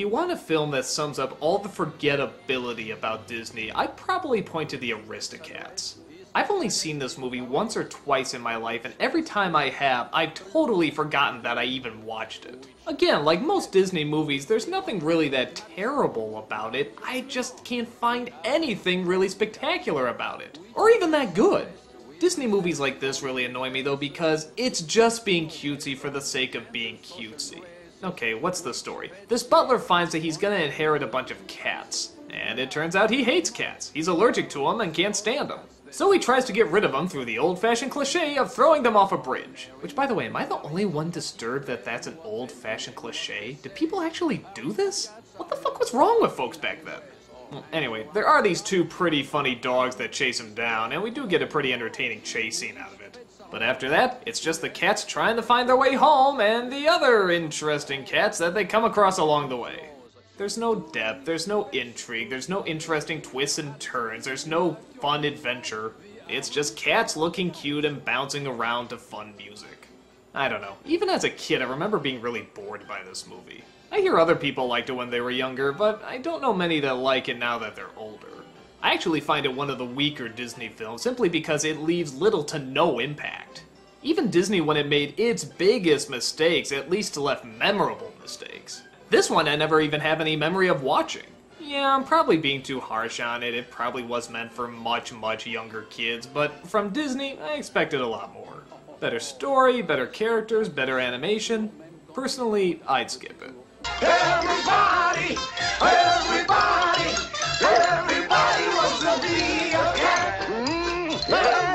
you want a film that sums up all the forgettability about Disney, I'd probably point to The Aristocats. I've only seen this movie once or twice in my life, and every time I have, I've totally forgotten that I even watched it. Again, like most Disney movies, there's nothing really that terrible about it. I just can't find anything really spectacular about it, or even that good. Disney movies like this really annoy me though, because it's just being cutesy for the sake of being cutesy. Okay, what's the story? This butler finds that he's gonna inherit a bunch of cats, and it turns out he hates cats. He's allergic to them and can't stand them. So he tries to get rid of them through the old-fashioned cliché of throwing them off a bridge. Which, by the way, am I the only one disturbed that that's an old-fashioned cliché? Do people actually do this? What the fuck was wrong with folks back then? Well, anyway, there are these two pretty funny dogs that chase him down, and we do get a pretty entertaining chase scene out of it. But after that, it's just the cats trying to find their way home and the other interesting cats that they come across along the way. There's no depth, there's no intrigue, there's no interesting twists and turns, there's no fun adventure. It's just cats looking cute and bouncing around to fun music. I don't know. Even as a kid, I remember being really bored by this movie. I hear other people liked it when they were younger, but I don't know many that like it now that they're older. I actually find it one of the weaker Disney films simply because it leaves little to no impact. Even Disney, when it made its biggest mistakes, at least left memorable mistakes. This one I never even have any memory of watching. Yeah, I'm probably being too harsh on it, it probably was meant for much, much younger kids, but from Disney, I expected a lot more. Better story, better characters, better animation. Personally, I'd skip it. Everybody! Everybody! Everybody wants to be a cat!